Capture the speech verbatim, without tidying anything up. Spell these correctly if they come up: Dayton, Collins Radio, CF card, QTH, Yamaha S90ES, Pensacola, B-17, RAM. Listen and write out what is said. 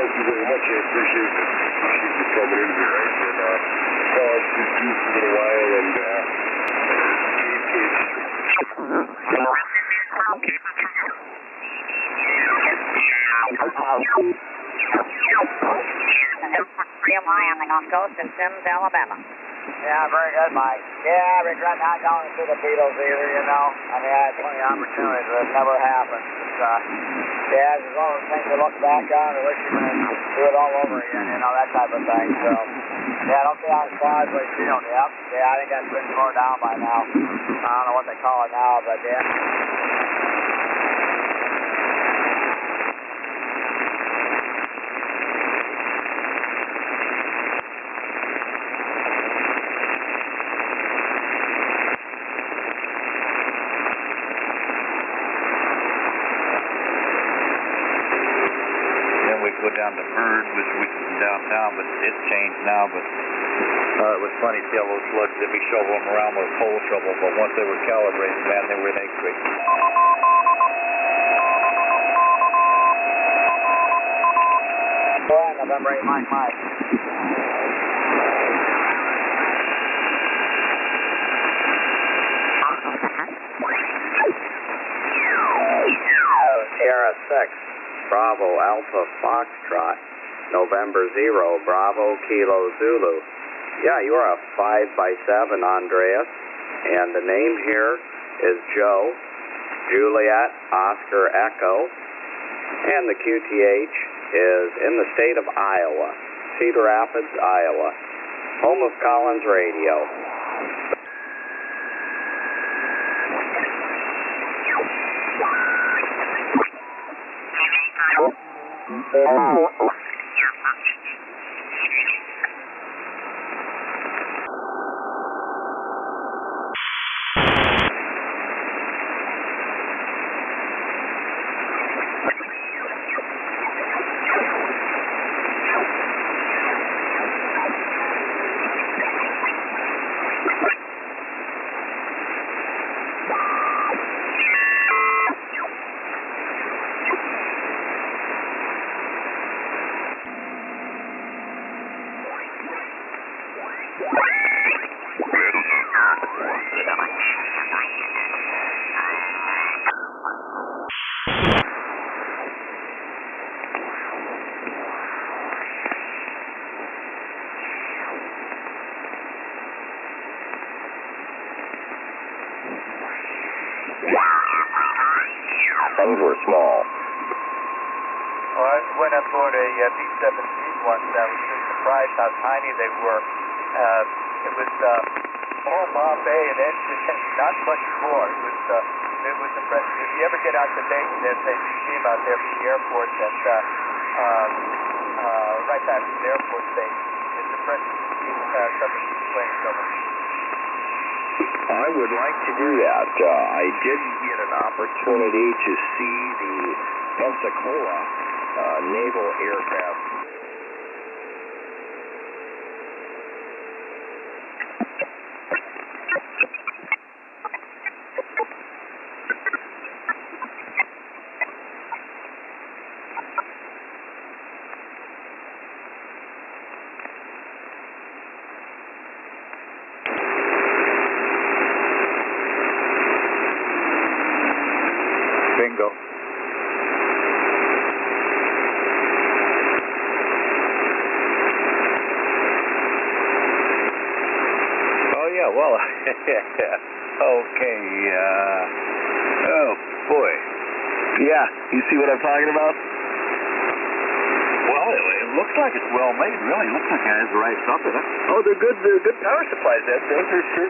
Thank you very much. I appreciate it. Appreciate you coming in here. I've been uh, calling to you for a while, and uh, on the Gulf Coast in Sims, Alabama. Yeah, very good, Mike. Yeah, I regret not going to see the Beatles either, you know. I mean, I had plenty of opportunities, but it never happened. It's, uh, yeah, it's one of those things to look back on. I wish you could do it all over again, you know, that type of thing. So, yeah, don't be on the clouds like you don't, yep. Yeah, I think that's been slowed down by now. I don't know what they call it now, but yeah. Down to Bird, which was downtown, but it's changed now. But uh, it was funny to see all those slugs that we shovel them around with pole shovel, but once they were calibrated, man, they were in X-ray. Well, November eighth, Mike, Mike. Sierra six. Bravo Alpha Foxtrot, November zero, Bravo Kilo Zulu. Yeah, you are a five by seven, Andreas. And the name here is Joe, Juliet, Oscar, Echo. And the Q T H is in the state of Iowa, Cedar Rapids, Iowa, home of Collins Radio. Uh, yeah. Those were small. Well, I went up toward a uh, B seventeen once, and I was just surprised how tiny they were. Uh, it was uh, all Bombay and engine, not much more. It was, uh, it was impressive. If you ever get out to Dayton, there's a museum out there from the airport that, uh, um, uh, right back from the airport station. It's impressive to see uh, something planes over. I would like to do that. Uh, I did get an opportunity to see the Pensacola uh, naval aircraft. Well, okay, uh, oh, boy. Yeah, you see what I'm talking about? Well, it, it looks like it's well made, really. It looks like it has the right stuff in it. Oh, they're good, they're good power supplies, that thing. They're sure.